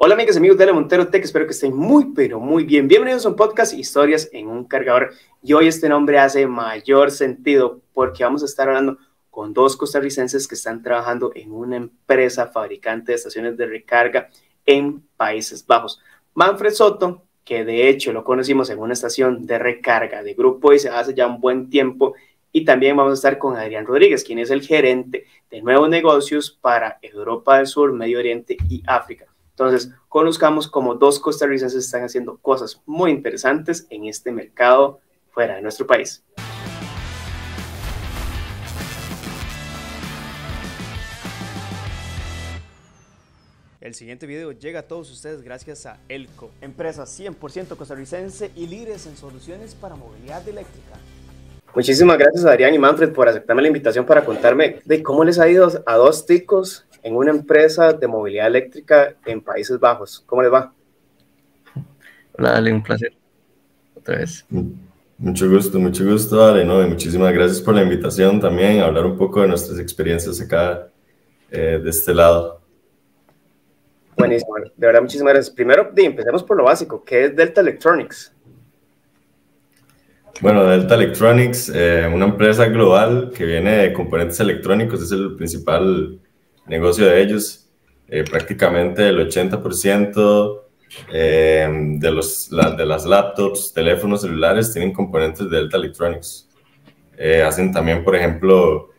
Hola amigas y amigos de ARECEP, espero que estén muy pero muy bien. Bienvenidos a un podcast Historias en un cargador. Y hoy este nombre hace mayor sentido porque vamos a estar hablando con dos costarricenses que están trabajando en una empresa fabricante de estaciones de recarga en Países Bajos. Manfred Soto, que de hecho lo conocimos en una estación de recarga de Grupo ICE hace ya un buen tiempo, y también vamos a estar con Adrián Rodríguez, quien es el gerente de nuevos negocios para Europa del Sur, Medio Oriente y África. Entonces, conozcamos cómo dos costarricenses están haciendo cosas muy interesantes en este mercado fuera de nuestro país. El siguiente video llega a todos ustedes gracias a Elco, empresa 100% costarricense y líderes en soluciones para movilidad eléctrica. Muchísimas gracias a Adrián y Manfred por aceptarme la invitación para contarme de cómo les ha ido a dos ticos en una empresa de movilidad eléctrica en Países Bajos. ¿Cómo les va? Hola, Ale, un placer. Otra vez. Mucho gusto, Ale, ¿no? Y muchísimas gracias por la invitación también, a hablar un poco de nuestras experiencias acá de este lado. Buenísimo, de verdad, muchísimas gracias. Primero, empecemos por lo básico, ¿qué es Delta Electronics? Bueno, Delta Electronics, una empresa global que viene de componentes electrónicos, es el principal negocio de ellos. Prácticamente el 80% de las laptops, teléfonos celulares tienen componentes de Delta Electronics. Hacen también, por ejemplo,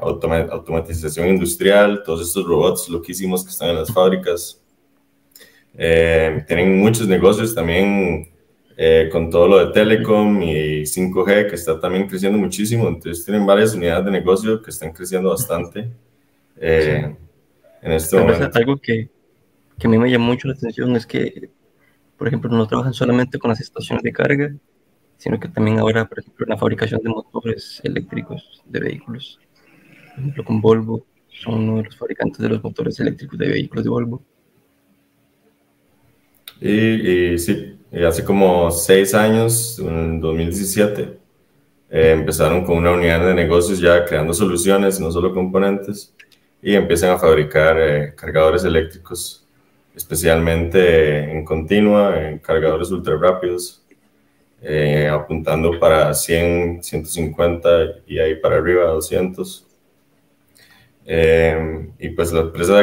automatización industrial, todos estos robots loquísimos que están en las fábricas. Tienen muchos negocios también con todo lo de telecom y 5G, que está también creciendo muchísimo. Entonces tienen varias unidades de negocio que están creciendo bastante. En este momento. Algo que a mí me llamó mucho la atención es que, por ejemplo, no trabajan solamente con las estaciones de carga, sino que también ahora, por ejemplo, en la fabricación de motores eléctricos de vehículos. Por ejemplo, con Volvo, son uno de los fabricantes de los motores eléctricos de vehículos de Volvo. Y sí, hace como 6 años, en 2017, empezaron con una unidad de negocios ya creando soluciones, no solo componentes, y empiezan a fabricar cargadores eléctricos, especialmente en continua, en cargadores ultra rápidos, apuntando para 100, 150 y ahí para arriba 200. Y pues la empresa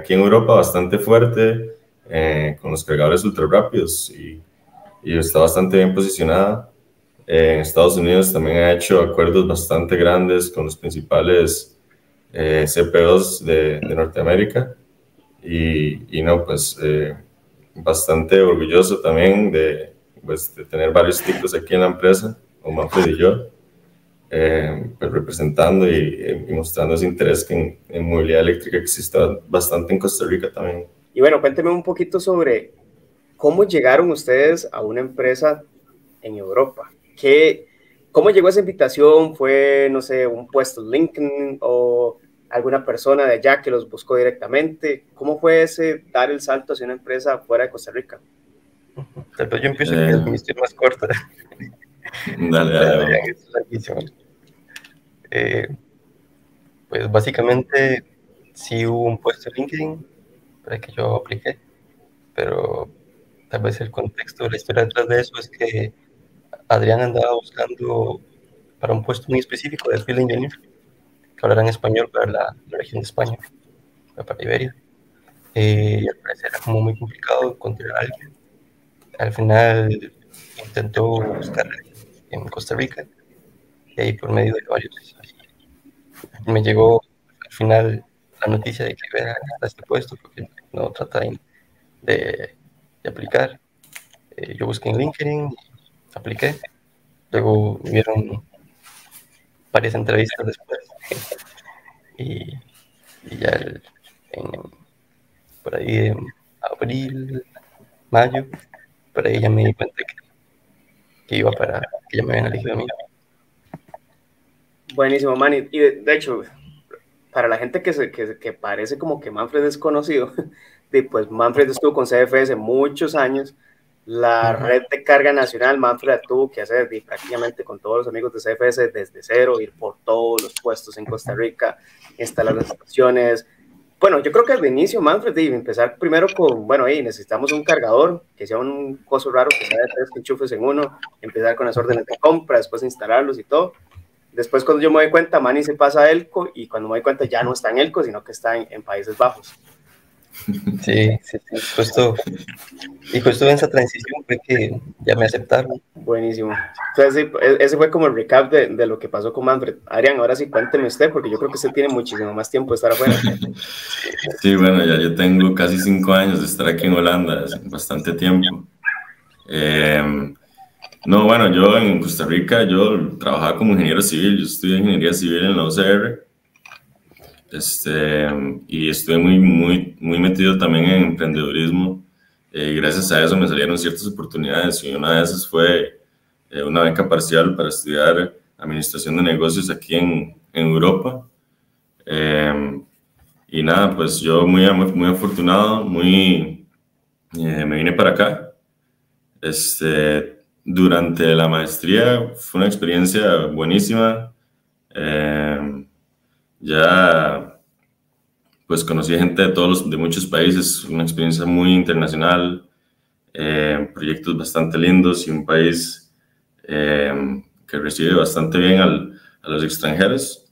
aquí en Europa bastante fuerte con los cargadores ultra rápidos y está bastante bien posicionada. En Estados Unidos también ha hecho acuerdos bastante grandes con los principales CPOs de Norteamérica y no, pues bastante orgulloso también de tener varios tipos aquí en la empresa, como Manfred y yo, pues representando y mostrando ese interés que en movilidad eléctrica existe bastante en Costa Rica también. Y bueno, cuénteme un poquito sobre cómo llegaron ustedes a una empresa en Europa. ¿Cómo llegó esa invitación? ¿Fue, no sé, un puesto LinkedIn o alguna persona de allá que los buscó directamente? ¿Cómo fue ese dar el salto hacia una empresa fuera de Costa Rica? Tal vez yo empiezo mi historia más corta. Dale. Pues básicamente sí hubo un puesto LinkedIn para que yo apliqué, pero tal vez el contexto, la historia detrás de eso es que Adrián andaba buscando para un puesto muy específico de Field Engineer, que hablará en español para la región de España, para Iberia. Y al parecer era como muy complicado encontrar a alguien. Al final intentó buscar en Costa Rica, y ahí por medio de varios. Me llegó al final la noticia de que iba a ganar este puesto, porque no trata de aplicar. Yo busqué en LinkedIn, apliqué, luego hubieron varias entrevistas después y ya por ahí en abril, mayo, por ahí ya me di cuenta que ya me habían elegido a mí. Buenísimo, Manny, y de hecho, para la gente que parece como que Manfred es conocido, pues Manfred estuvo con CFS muchos años. La red de carga nacional, Manfred la tuvo que hacer prácticamente con todos los amigos de CFS desde cero, ir por todos los puestos en Costa Rica, instalar las estaciones, Bueno, yo creo que al inicio, Manfred, empezar primero con, bueno, ahí necesitamos un cargador, que sea un coso raro, que sea de 3 enchufes en uno, empezar con las órdenes de compra, después instalarlos y todo. Después, cuando yo me doy cuenta, Manny se pasa a Elco, y cuando me doy cuenta ya no está en Elco, sino que está en Países Bajos. Sí, sí, sí, justo. Y justo en esa transición fue que ya me aceptaron. Buenísimo. Entonces, sí, ese fue como el recap de lo que pasó con Manfred. Adrián, ahora sí, cuénteme usted, porque yo creo que usted tiene muchísimo más tiempo de estar afuera. Sí, bueno, ya yo tengo casi 5 años de estar aquí en Holanda, es bastante tiempo. No, bueno, yo en Costa Rica, yo trabajaba como ingeniero civil, yo estudié ingeniería civil en la UCR. Y estuve muy metido también en emprendedurismo, gracias a eso me salieron ciertas oportunidades, y una de esas fue una beca parcial para estudiar administración de negocios aquí en Europa, y nada, pues yo muy afortunado, me vine para acá. Durante la maestría fue una experiencia buenísima. Ya, pues conocí gente de muchos países, una experiencia muy internacional, proyectos bastante lindos, y un país que recibe bastante bien a los extranjeros,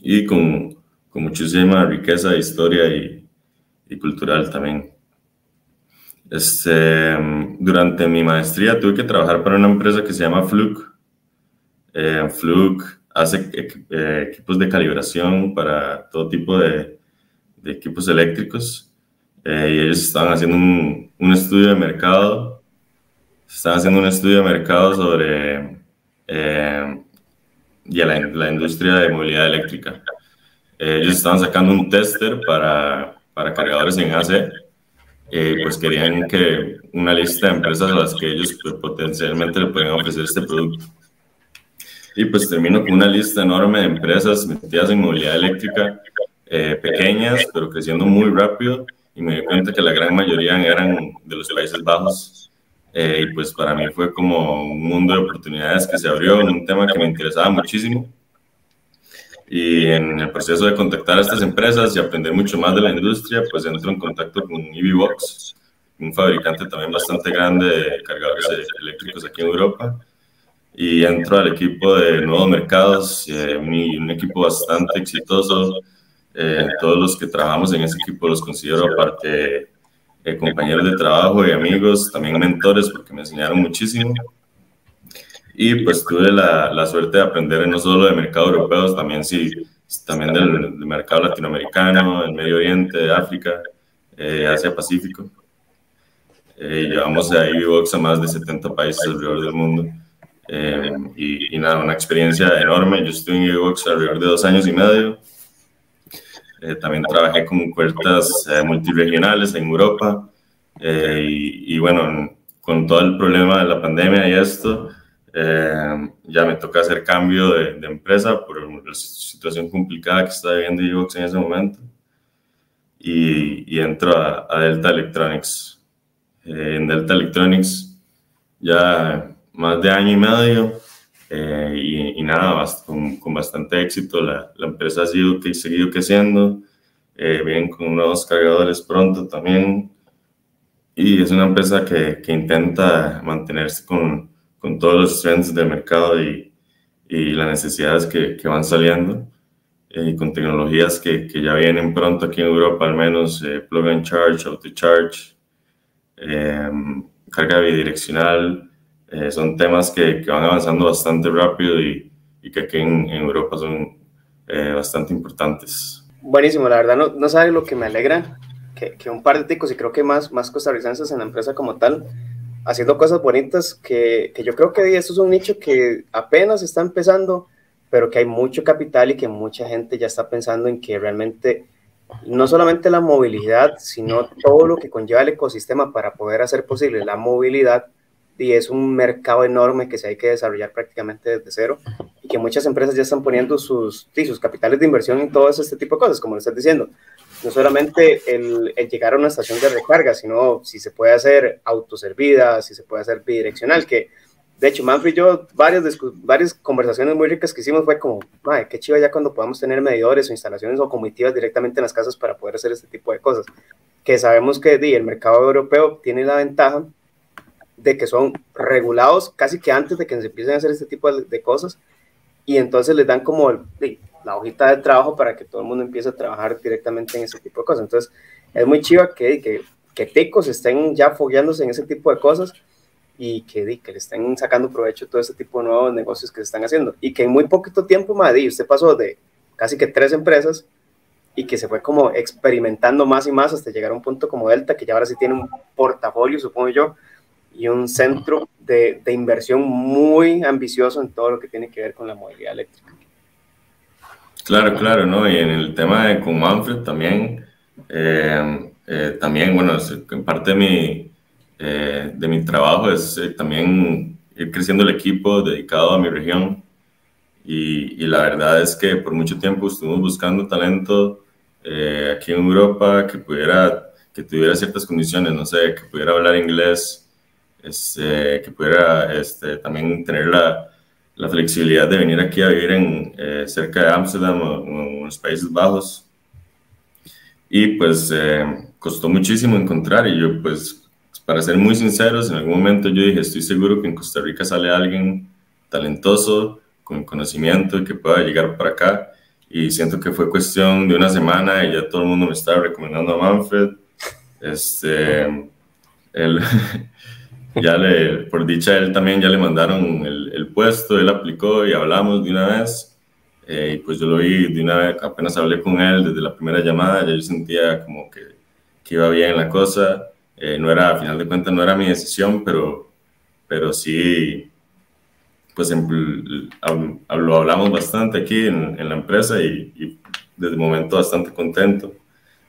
y con muchísima riqueza, historia y cultural también. Durante mi maestría tuve que trabajar para una empresa que se llama Fluke. Fluke hace equipos de calibración para todo tipo de equipos eléctricos, y ellos estaban haciendo un estudio de mercado, sobre la industria de movilidad eléctrica. Ellos estaban sacando un tester para cargadores en ACE, pues querían que una lista de empresas a las que ellos pues, potencialmente le pueden ofrecer este producto. Y pues termino con una lista enorme de empresas metidas en movilidad eléctrica, pequeñas, pero creciendo muy rápido, y me di cuenta que la gran mayoría eran de los Países Bajos, y pues para mí fue como un mundo de oportunidades que se abrió, un tema que me interesaba muchísimo, y en el proceso de contactar a estas empresas y aprender mucho más de la industria, pues entro en contacto con EVBox, un fabricante también bastante grande de cargadores eléctricos aquí en Europa, y entro al equipo de nuevos mercados, un equipo bastante exitoso. Todos los que trabajamos en ese equipo los considero aparte compañeros de trabajo y amigos, también mentores, porque me enseñaron muchísimo. Y pues tuve la suerte de aprender no solo de mercados europeos, también del mercado latinoamericano, el Medio Oriente, de África, Asia Pacífico. Llevamos a EVBox a más de 70 países alrededor del mundo. Y nada, una experiencia enorme. Yo estuve en EVBox alrededor de 2 años y medio. También trabajé con ofertas multiregionales en Europa, y bueno, con todo el problema de la pandemia y esto, ya me toca hacer cambio de empresa por la situación complicada que está viviendo EVBox en ese momento, y entro a Delta Electronics. En Delta Electronics ya más de 1 año y medio, y nada, con bastante éxito. La empresa ha seguido creciendo, vienen con nuevos cargadores pronto también, y es una empresa que intenta mantenerse con todos los trends del mercado y las necesidades que van saliendo, y con tecnologías que ya vienen pronto aquí en Europa, al menos plug and charge, auto charge, carga bidireccional. Son temas que van avanzando bastante rápido y que aquí en Europa son bastante importantes. Buenísimo, la verdad no sabes lo que me alegra, que un par de ticos, y creo que más costarricenses en la empresa como tal, haciendo cosas bonitas, que yo creo que esto es un nicho que apenas está empezando, pero que hay mucho capital y que mucha gente ya está pensando en que realmente no solamente la movilidad, sino todo lo que conlleva el ecosistema para poder hacer posible la movilidad, y es un mercado enorme que se hay que desarrollar prácticamente desde cero, y que muchas empresas ya están poniendo sus capitales de inversión en todo este tipo de cosas, como lo estás diciendo. No solamente el llegar a una estación de recarga, sino si se puede hacer autoservida, si se puede hacer bidireccional, que de hecho, Manfred y yo, varias conversaciones muy ricas que hicimos fue como, madre, qué chiva ya cuando podamos tener medidores o instalaciones o comitivas directamente en las casas para poder hacer este tipo de cosas, que sabemos que el mercado europeo tiene la ventaja de que son regulados casi que antes de que se empiecen a hacer este tipo de cosas, y entonces les dan como la hojita de trabajo para que todo el mundo empiece a trabajar directamente en ese tipo de cosas. Entonces, es muy chiva que ticos estén ya fogueándose en ese tipo de cosas y que le estén sacando provecho todo ese tipo de nuevos negocios que se están haciendo. Y que en muy poquito tiempo, madre, usted pasó de casi que 3 empresas y que se fue como experimentando más y más hasta llegar a un punto como Delta, que ya ahora sí tiene un portafolio, supongo yo, y un centro de inversión muy ambicioso en todo lo que tiene que ver con la movilidad eléctrica. Claro, claro, ¿no? Y en el tema de con Manfred también, bueno, parte de mi trabajo es también ir creciendo el equipo dedicado a mi región, y la verdad es que por mucho tiempo estuvimos buscando talento aquí en Europa que tuviera ciertas condiciones, no sé, que pudiera hablar inglés, que pudiera también tener la flexibilidad de venir aquí a vivir cerca de Ámsterdam o en los Países Bajos. Y pues costó muchísimo encontrar, y yo pues, para ser muy sinceros, en algún momento yo dije, estoy seguro que en Costa Rica sale alguien talentoso, con conocimiento, que pueda llegar para acá, y siento que fue cuestión de una semana y ya todo el mundo me estaba recomendando a Manfred. Por dicha, él también ya le mandaron el puesto, él aplicó y hablamos de una vez, y pues yo lo vi de una vez, apenas hablé con él desde la primera llamada, ya yo sentía como que iba bien la cosa. No era, a final de cuentas, no era mi decisión, pero sí, pues lo hablamos bastante aquí en la empresa, y desde el momento bastante contento.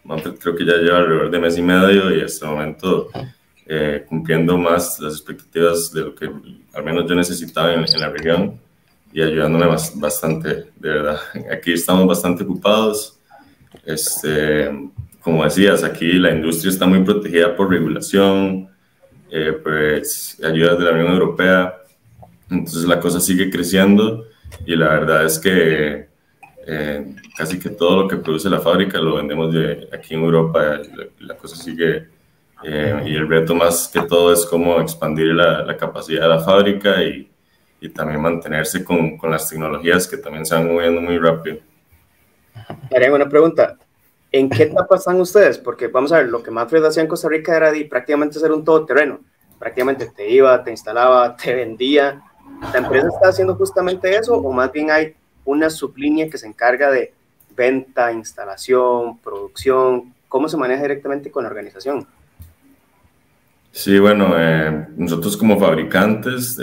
Manfred creo que ya lleva alrededor de mes y medio, y hasta el momento cumpliendo más las expectativas de lo que al menos yo necesitaba en la región, y ayudándome bastante, de verdad. Aquí estamos bastante ocupados. Como decías, aquí la industria está muy protegida por regulación, pues ayudas de la Unión Europea, entonces la cosa sigue creciendo, y la verdad es que casi que todo lo que produce la fábrica lo vendemos de aquí en Europa, la cosa sigue, y el reto más que todo es cómo expandir la capacidad de la fábrica, y también mantenerse con las tecnologías que también se van moviendo muy rápido. Haré una pregunta. ¿En qué etapa están ustedes? Porque vamos a ver, lo que Manfred hacía en Costa Rica era prácticamente ser un todoterreno. Prácticamente te iba, te instalaba, te vendía. ¿La empresa está haciendo justamente eso? ¿O más bien hay una sublínea que se encarga de venta, instalación, producción? ¿Cómo se maneja directamente con la organización? Sí, bueno, nosotros como fabricantes,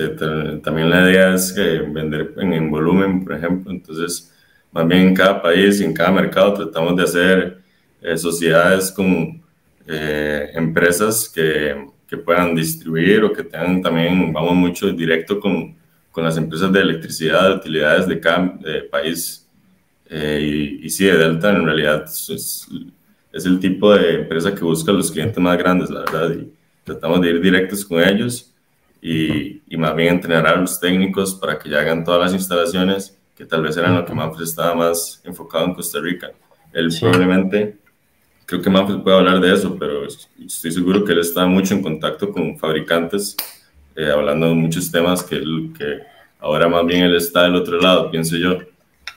también la idea es vender en volumen, por ejemplo. Entonces, más bien en cada país y en cada mercado tratamos de hacer sociedades con empresas que puedan distribuir, o que tengan también, vamos mucho directo con las empresas de electricidad, de utilidades de cada país. Y sí, Delta en realidad es el tipo de empresa que busca los clientes más grandes, la verdad, y tratamos de ir directos con ellos, y más bien entrenar a los técnicos para que ya hagan todas las instalaciones, que tal vez eran lo que Manfred estaba más enfocado en Costa Rica. Él sí, probablemente, creo que Manfred puede hablar de eso, pero estoy seguro que él está mucho en contacto con fabricantes, hablando de muchos temas que ahora más bien él está del otro lado, pienso yo.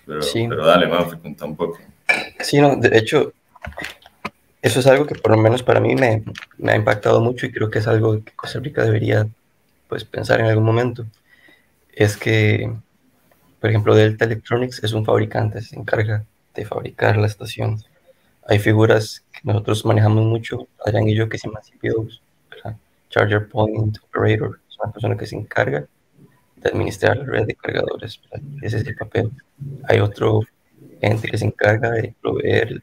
Pero, sí, pero dale, Manfred, contá un poco. Sí, no, de hecho, eso es algo que por lo menos para mí me ha impactado mucho, y creo que es algo que Costa Rica debería pues pensar en algún momento. Es que, por ejemplo, Delta Electronics es un fabricante, se encarga de fabricar la estación. Hay figuras que nosotros manejamos mucho, Adrián y yo, que se llaman CPOs, ¿verdad? Charger Point Operator, es una persona que se encarga de administrar la red de cargadores, ¿verdad? Ese es el papel. Hay otro gente que se encarga de proveer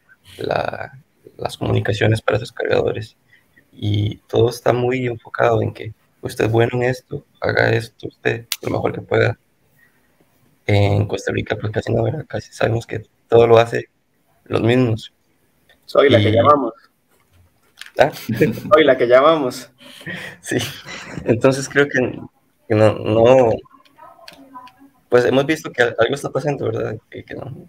las comunicaciones para esos cargadores. Y todo está muy enfocado en que usted es bueno en esto, haga esto usted lo mejor que pueda. En Costa Rica, pues casi no, ¿verdad? Casi sabemos que todo lo hacen los mismos. Soy la que llamamos. ¿Ah? Soy la que llamamos. Sí, entonces creo que Pues hemos visto que algo está pasando, ¿verdad? Y que no,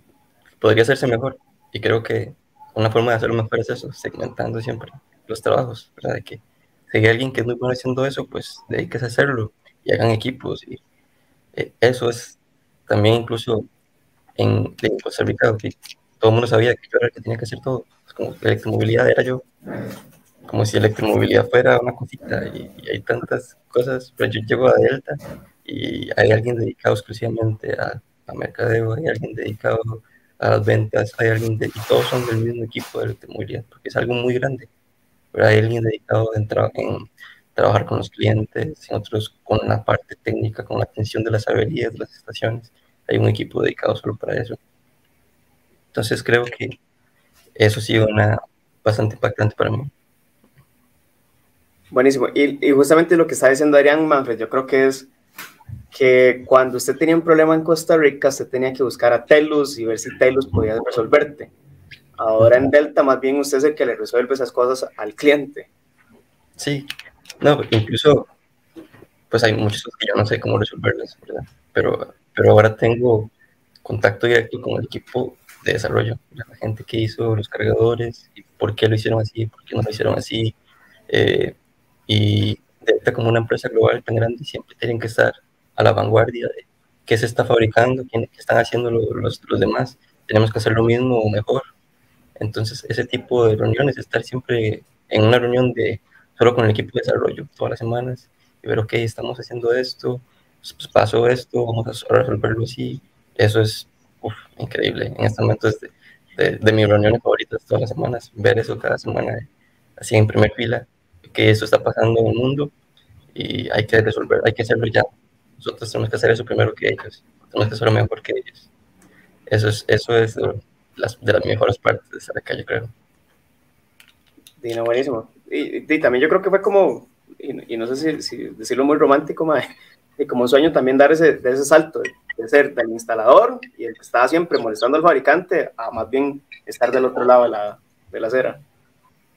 podría hacerse mejor. Y creo que una forma de hacerlo mejor es eso, segmentando siempre los trabajos, ¿verdad? De que si hay alguien que es muy bueno haciendo eso, pues dedíquese a hacerlo y hagan equipos. Y eso es también incluso en Costa Rica, todo el mundo sabía que yo era el que tenía que hacer todo. Pues como electromovilidad era yo, como si electromovilidad fuera una cosita y hay tantas cosas, pero yo llego a Delta y hay alguien dedicado exclusivamente a mercadeo, hay alguien dedicado a las ventas, hay alguien dedicado, todos son del mismo equipo de electromovilidad, porque es algo muy grande, pero hay alguien dedicado en trabajar con los clientes, en otros con la parte técnica, con la atención de las averías, de las estaciones, hay un equipo dedicado solo para eso. Entonces creo que eso ha sido bastante impactante para mí. Buenísimo, y justamente lo que está diciendo Adrián, Manfred, yo creo que es que cuando usted tenía un problema en Costa Rica, usted tenía que buscar a Telus y ver si Telus podía resolverte. Ahora en Delta, más bien usted es el que le resuelve esas cosas al cliente. Sí, no, incluso, pues hay muchos que yo no sé cómo resolverlas, ¿verdad? Pero ahora tengo contacto directo con el equipo de desarrollo, la gente que hizo los cargadores, y por qué lo hicieron así, por qué no lo hicieron así, y Delta como una empresa global tan grande siempre tienen que estar a la vanguardia de qué se está fabricando, qué están haciendo los demás, tenemos que hacer lo mismo o mejor. Entonces ese tipo de reuniones, estar siempre en una reunión solo con el equipo de desarrollo todas las semanas y ver, ok, estamos haciendo esto, pues pasó esto, vamos a resolverlo así, eso es increíble. En este momento es de mis reuniones favoritas todas las semanas, ver eso cada semana así en primer fila, que eso está pasando en el mundo y hay que resolver, hay que hacerlo ya. Nosotros tenemos que hacer eso primero que ellos, tenemos que hacerlo mejor que ellos. Eso es de las mejores partes de estar acá, yo creo. Dino, buenísimo. Y también yo creo que fue como, y no sé si decirlo muy romántico, y como un sueño también dar ese salto, de ser del instalador y el que estaba siempre molestando al fabricante, a más bien estar del otro lado de la acera.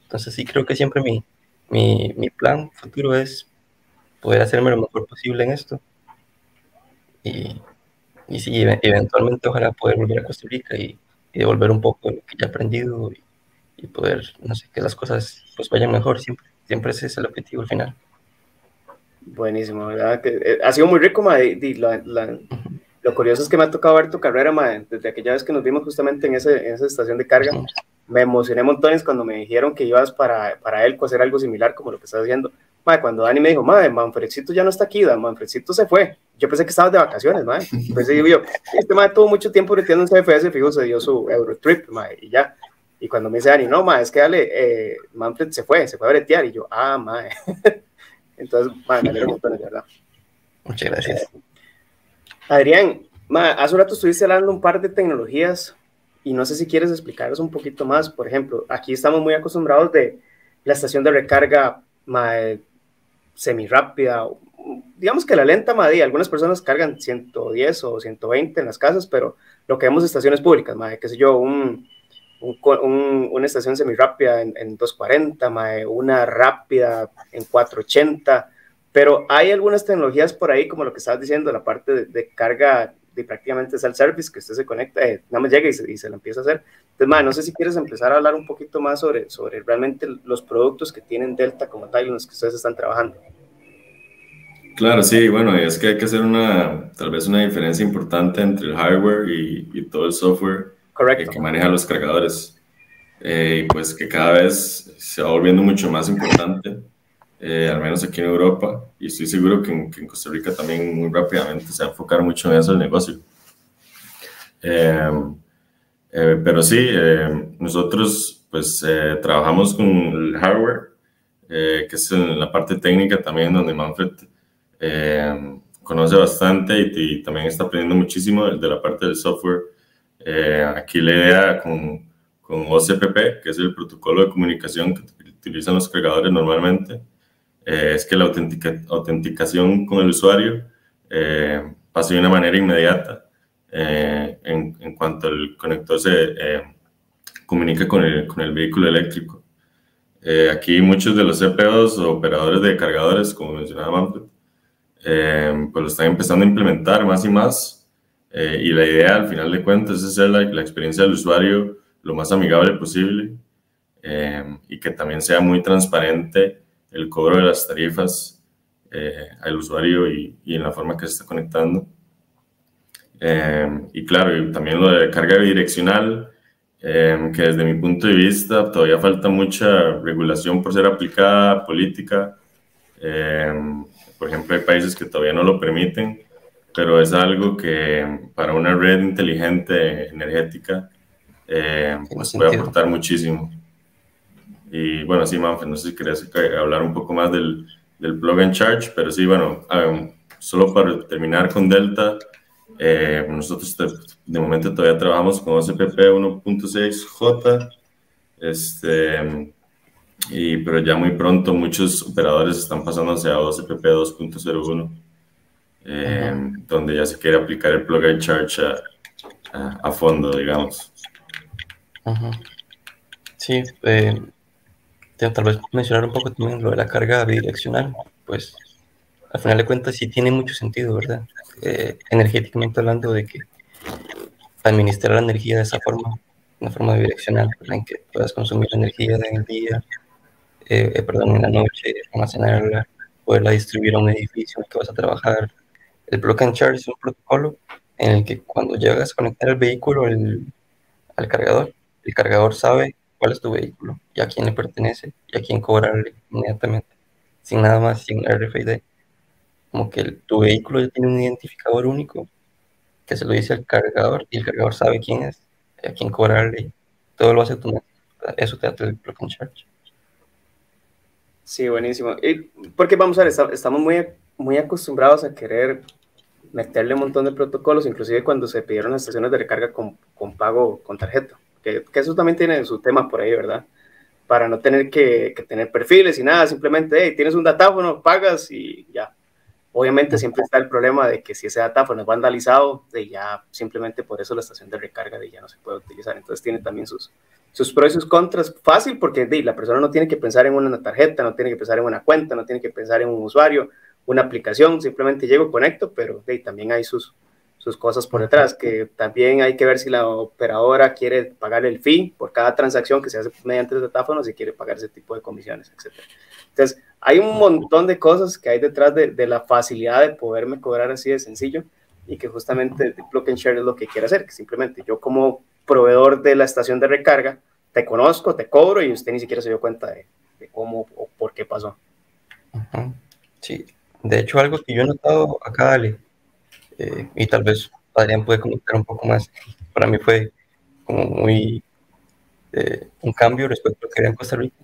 Entonces sí, creo que siempre mi plan futuro es poder hacerme lo mejor posible en esto y sí, eventualmente ojalá poder volver a Costa Rica y devolver un poco de lo que ya he aprendido y poder, no sé, que las cosas pues vayan mejor, siempre ese es el objetivo al final. Buenísimo, ¿verdad? Ha sido muy rico, lo curioso es que me ha tocado ver tu carrera, desde aquella vez que nos vimos justamente en esa estación de carga. Me emocioné montones cuando me dijeron que ibas para Elco a hacer algo similar como lo que estás haciendo. Cuando Dani me dijo, Manfredcito ya no está aquí, Manfredcito se fue. Yo pensé que estabas de vacaciones, Entonces digo yo, este tuvo mucho tiempo metiendo en CFS, fijo, se dio su Eurotrip, y ya. Y cuando me dice Dani, no, es que dale, Manfred se fue a bretear. Y yo, Entonces, me alegro montones, de verdad. Muchas gracias. Adrián, hace un rato estuviste hablando un par de tecnologías, y no sé si quieres explicaros un poquito más. Por ejemplo, aquí estamos muy acostumbrados de la estación de recarga semirrápida, digamos que la lenta, algunas personas cargan 110 o 120 en las casas, pero lo que vemos en estaciones públicas, qué sé yo, una estación semirrápida en 240, una rápida en 480, pero hay algunas tecnologías por ahí, como lo que estabas diciendo, la parte de carga, y prácticamente es al service, que usted se conecta, nada más llega y se la empieza a hacer. Entonces, no sé si quieres empezar a hablar un poquito más sobre realmente los productos que tienen Delta como tal, en los que ustedes están trabajando. Claro, sí, bueno, es que hay que hacer tal vez una diferencia importante entre el hardware y todo el software que maneja los cargadores. Pues que cada vez se va volviendo mucho más importante, al menos aquí en Europa, y estoy seguro que en Costa Rica también muy rápidamente se va a enfocar mucho en eso el negocio. Pero sí, nosotros pues trabajamos con el hardware, que es la parte técnica también donde Manfred conoce bastante y también está aprendiendo muchísimo de la parte del software. Aquí la idea con OCPP, que es el protocolo de comunicación que utilizan los cargadores normalmente, es que la autenticación con el usuario pasa de una manera inmediata en cuanto el conector se comunica con el vehículo eléctrico. Aquí muchos de los CPOs o operadores de cargadores, como mencionaba Manfred, pues lo están empezando a implementar más y más, y la idea al final de cuentas es hacer la experiencia del usuario lo más amigable posible, y que también sea muy transparente el cobro de las tarifas al usuario y en la forma que se está conectando. Y claro, y también lo de carga bidireccional, que desde mi punto de vista todavía falta mucha regulación por ser aplicada, política. Por ejemplo, hay países que todavía no lo permiten, pero es algo que para una red inteligente energética pues puede aportar muchísimo. Y bueno, sí, Manfred, no sé si querés hablar un poco más del plug and charge, pero sí, bueno, solo para terminar con Delta, nosotros de momento todavía trabajamos con OCPP 1.6J, pero ya muy pronto muchos operadores están pasándose a OCPP 2.01, donde ya se quiere aplicar el plug and charge a fondo, digamos. Ajá. Sí, tal vez mencionar un poco también lo de la carga bidireccional, pues al final de cuentas sí tiene mucho sentido, ¿verdad? Energéticamente hablando, de que administrar la energía de esa forma, una forma bidireccional, ¿verdad? En que puedas consumir energía en el día, en la noche, almacenarla, poderla distribuir a un edificio en el que vas a trabajar. El plug and charge es un protocolo en el que cuando llegas a conectar el vehículo al cargador, el cargador sabe cuál es tu vehículo y a quién le pertenece y a quién cobrarle inmediatamente, sin nada más, sin RFID. Como que tu vehículo ya tiene un identificador único que se lo dice al cargador y el cargador sabe quién es, a quién cobrarle, todo lo hace tú. Eso te da el plug and charge. Sí, buenísimo. Y porque vamos a ver, estamos muy acostumbrados a querer meterle un montón de protocolos, inclusive cuando se pidieron las estaciones de recarga con pago con tarjeta. Que eso también tiene su tema por ahí, ¿verdad? Para no tener que tener perfiles y nada, simplemente, hey, tienes un datáfono, pagas y ya. Obviamente siempre está el problema de que si ese datáfono es vandalizado, de ya simplemente por eso la estación de recarga de ya no se puede utilizar. Entonces tiene también sus pros y sus contras. Fácil porque de, la persona no tiene que pensar en una tarjeta, no tiene que pensar en una cuenta, no tiene que pensar en un usuario, una aplicación, simplemente llego, conecto, pero de, también hay sus cosas por detrás, que también hay que ver si la operadora quiere pagar el fee por cada transacción que se hace mediante el datáfono, si quiere pagar ese tipo de comisiones, etc. Entonces, hay un montón de cosas que hay detrás de la facilidad de poderme cobrar así de sencillo, y que justamente el plug and share es lo que quiere hacer, que simplemente yo como proveedor de la estación de recarga, te conozco, te cobro, y usted ni siquiera se dio cuenta de cómo o por qué pasó. Sí, de hecho algo que yo he notado acá, Ale, y tal vez Adrián puede comentar un poco más, para mí fue como muy un cambio respecto a lo que había en Costa Rica,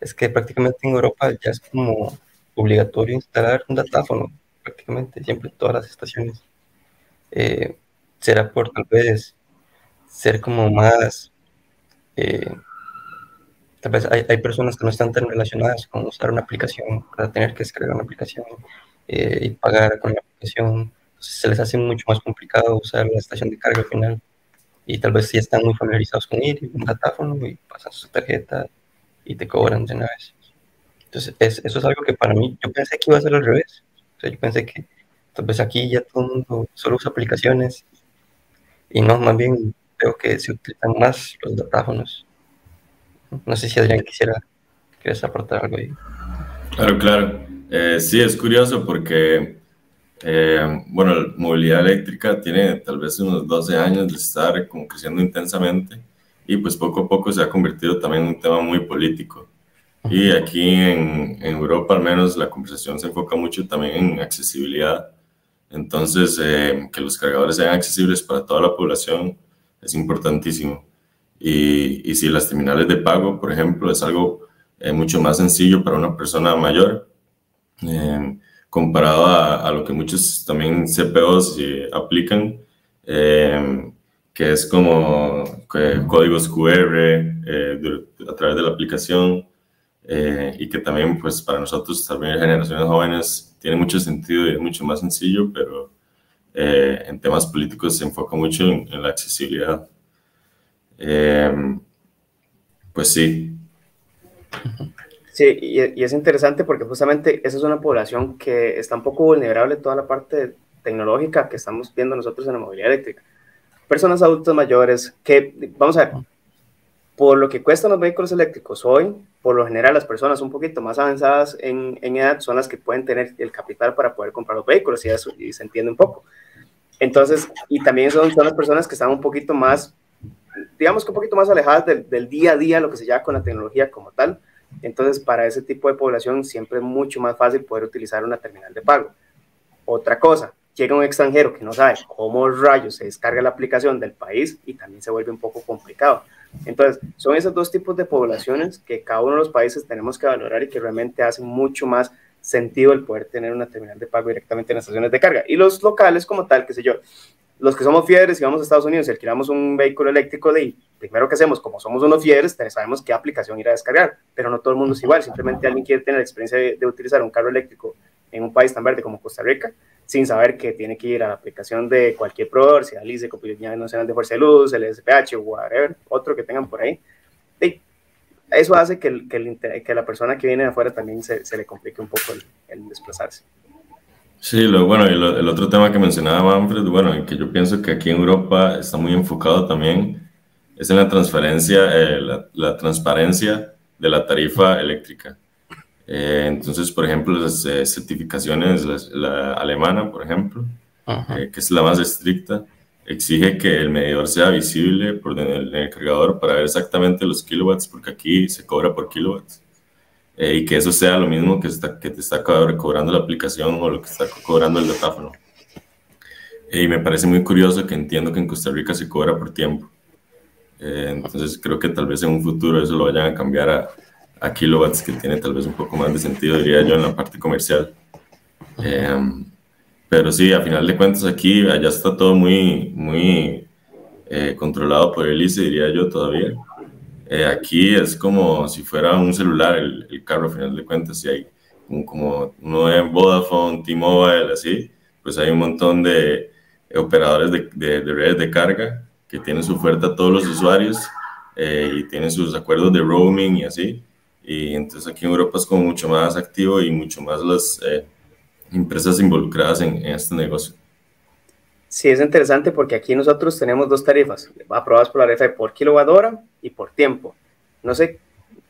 es que prácticamente en Europa ya es como obligatorio instalar un datáfono, prácticamente siempre en todas las estaciones. Será por tal vez ser como más, tal vez hay personas que no están tan relacionadas con usar una aplicación, para tener que descargar una aplicación y pagar con la aplicación. Se les hace mucho más complicado usar la estación de carga al final, y tal vez sí están muy familiarizados con ir un datáfono y pasan su tarjeta y te cobran de una vez. Entonces eso es algo que para mí, yo pensé que iba a ser al revés. O sea, yo pensé que tal vez aquí ya todo el mundo solo usa aplicaciones, y no, más bien creo que se utilizan más los datáfonos. No sé si Adrián quieres aportar algo ahí. Claro, sí, es curioso porque bueno, la movilidad eléctrica tiene tal vez unos 12 años de estar como creciendo intensamente, y pues poco a poco se ha convertido también en un tema muy político. Y aquí en Europa al menos la conversación se enfoca mucho también en accesibilidad. Entonces que los cargadores sean accesibles para toda la población es importantísimo. Y si las terminales de pago, por ejemplo, es algo mucho más sencillo para una persona mayor, comparado a lo que muchos también CPOs aplican, que es como códigos QR a través de la aplicación, y que también pues para nosotros, también generaciones jóvenes, tiene mucho sentido y es mucho más sencillo, pero en temas políticos se enfoca mucho en la accesibilidad. Pues sí. Sí, y es interesante porque justamente esa es una población que está un poco vulnerable toda la parte tecnológica que estamos viendo nosotros en la movilidad eléctrica. Personas adultas mayores que, vamos a ver, por lo que cuestan los vehículos eléctricos hoy, por lo general las personas un poquito más avanzadas en edad son las que pueden tener el capital para poder comprar los vehículos, y eso y se entiende un poco. Entonces, y también son las personas que están un poquito más, digamos que un poquito más alejadas del día a día, lo que se llama con la tecnología como tal. Entonces, para ese tipo de población siempre es mucho más fácil poder utilizar una terminal de pago. Otra cosa, llega un extranjero que no sabe cómo rayos se descarga la aplicación del país y también se vuelve un poco complicado. Entonces, son esos dos tipos de poblaciones que cada uno de los países tenemos que valorar y que realmente hacen mucho más sentido el poder tener una terminal de pago directamente en las estaciones de carga. Y los locales como tal, qué sé yo, los que somos fieles y vamos a Estados Unidos y alquilamos un vehículo eléctrico, de primero que hacemos, como somos unos fieles, sabemos qué aplicación ir a descargar, pero no todo el mundo es igual. Simplemente alguien quiere tener la experiencia de utilizar un carro eléctrico en un país tan verde como Costa Rica, sin saber que tiene que ir a la aplicación de cualquier proveedor, sea el ICE, Compañía Nacional de Fuerza de Luz, el SPH, whatever, otro que tengan por ahí. Y eso hace que la persona que viene de afuera también se le complique un poco el desplazarse. Sí, el otro tema que mencionaba Manfred, que yo pienso que aquí en Europa está muy enfocado también, es en la transferencia, la transparencia de la tarifa eléctrica. Entonces, por ejemplo, las certificaciones, la alemana, por ejemplo, que es la más estricta, exige que el medidor sea visible en el cargador para ver exactamente los kilowatts, porque aquí se cobra por kilowatts, y que eso sea lo mismo que te está cobrando la aplicación o lo que está cobrando el datáfono. Y me parece muy curioso que entiendo que en Costa Rica se cobra por tiempo. Entonces, creo que tal vez en un futuro eso lo vayan a cambiar a kilowatts, que tiene tal vez un poco más de sentido, diría yo, en la parte comercial. Pero sí, a final de cuentas aquí, allá está todo muy controlado por el ICE, diría yo todavía. Aquí es como si fuera un celular el carro, a final de cuentas, y hay como uno de Vodafone, T-Mobile, así, pues hay un montón de operadores de redes de carga que tienen su oferta a todos los usuarios, y tienen sus acuerdos de roaming y así. Y entonces aquí en Europa es como mucho más activo y mucho más las empresas involucradas en este negocio. Sí, es interesante porque aquí nosotros tenemos dos tarifas aprobadas por la ARECEP, por kilowatt hora y por tiempo. No sé,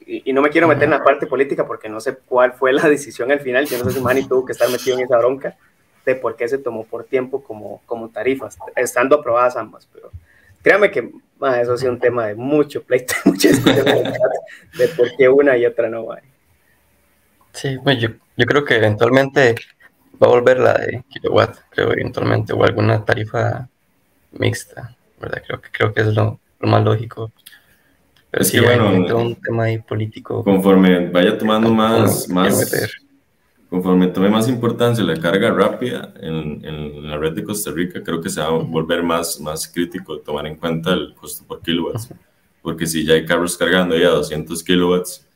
y no me quiero meter en la parte política porque no sé cuál fue la decisión al final. Yo no sé si Manny tuvo que estar metido en esa bronca de por qué se tomó por tiempo como tarifas, estando aprobadas ambas. Pero créame que eso ha sido un tema de mucho pleito, muchas cosas de por qué una y otra no va. Sí, pues yo creo que eventualmente va a volver la de kilowatt, creo, eventualmente, o alguna tarifa mixta, ¿verdad? Creo que es lo más lógico. Pero es sí, que bueno, un tema ahí político. Conforme vaya tomando conforme tome más importancia la carga rápida en la red de Costa Rica, creo que se va a volver más crítico tomar en cuenta el costo por kilowatts. Porque si ya hay carros cargando ya 200 kilowatts,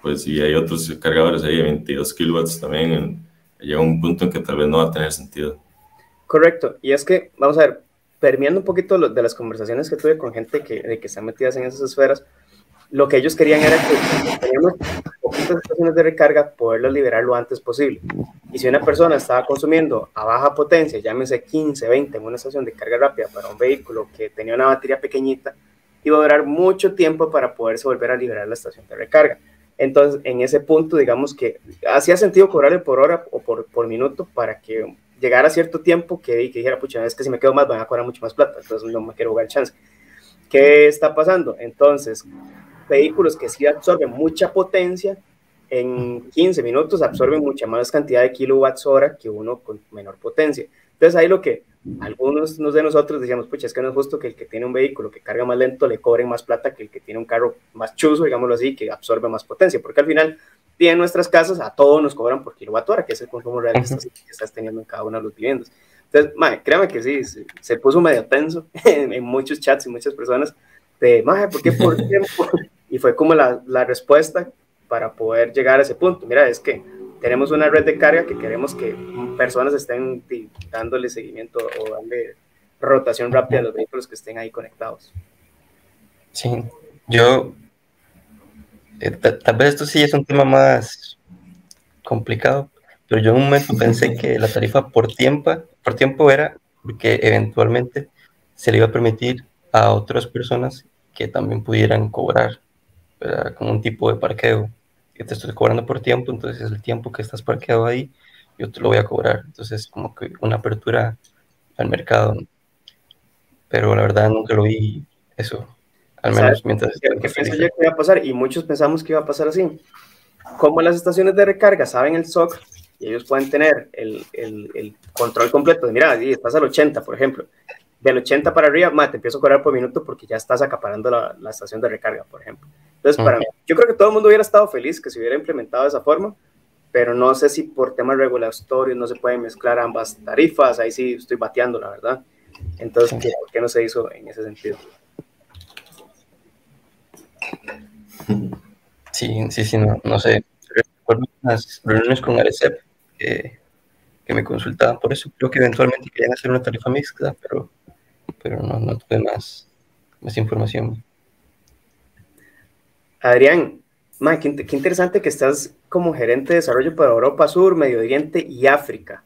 pues si hay otros cargadores ahí de 22 kilowatts también, llega un punto en que tal vez no va a tener sentido. Correcto. Y es que, vamos a ver, permeando un poquito de las conversaciones que tuve con gente que están metidas en esas esferas, lo que ellos querían era que teníamos poquitas estaciones de recarga, poderlas liberar lo antes posible. Y si una persona estaba consumiendo a baja potencia, llámese 15, 20, en una estación de carga rápida para un vehículo que tenía una batería pequeñita, iba a durar mucho tiempo para poderse volver a liberar la estación de recarga. Entonces, en ese punto, digamos que hacía sentido cobrarle por hora o por minuto para que llegara a cierto tiempo que dijera, pucha, es que si me quedo más, van a cobrar mucho más plata, entonces no me quiero jugar chance. ¿Qué está pasando? Entonces, vehículos que sí absorben mucha potencia, en 15 minutos absorben mucha más cantidad de kilowatts hora que uno con menor potencia. Entonces, ahí lo que algunos de nosotros decíamos, pucha, es que no es justo que el que tiene un vehículo que carga más lento le cobren más plata que el que tiene un carro más chuzo, digámoslo así, que absorbe más potencia, porque al final, en nuestras casas, a todos nos cobran por kilowatt hora, que es el consumo real que estás teniendo en cada uno de los viviendas. Entonces, créame que sí, se puso medio tenso en muchos chats y muchas personas de, ¿por qué por tiempo? Y fue como la respuesta para poder llegar a ese punto. Mira, es que tenemos una red de carga que queremos que personas estén dándole seguimiento o darle rotación rápida a los vehículos que estén ahí conectados. Sí, yo Tal vez esto sí es un tema más complicado, pero yo en un momento pensé que la tarifa por tiempo era porque eventualmente se le iba a permitir a otras personas que también pudieran cobrar, ¿verdad? Como un tipo de parqueo. Yo te estoy cobrando por tiempo, entonces el tiempo que estás parqueado ahí, yo te lo voy a cobrar. Entonces, como que una apertura al mercado. Pero la verdad nunca lo vi eso. Al menos mientras... ¿Qué pienso yo que iba a pasar? Y muchos pensamos que iba a pasar así. Como las estaciones de recarga saben el SOC, y ellos pueden tener el control completo. Mira, si estás al 80, por ejemplo. Del 80 para arriba, te empiezo a cobrar por minuto porque ya estás acaparando la estación de recarga, por ejemplo. Entonces, para mí, yo creo que todo el mundo hubiera estado feliz que se hubiera implementado de esa forma, pero no sé si por temas regulatorios no se pueden mezclar ambas tarifas. Ahí sí estoy bateando, la verdad. Entonces, ¿por qué no se hizo en ese sentido? Sí, no sé. Recuerdo unas reuniones con ARECEP que me consultaban por eso. Creo que eventualmente querían hacer una tarifa mixta, pero no tuve más información. Adrián, qué interesante que estás como gerente de desarrollo para Europa Sur, Medio Oriente y África.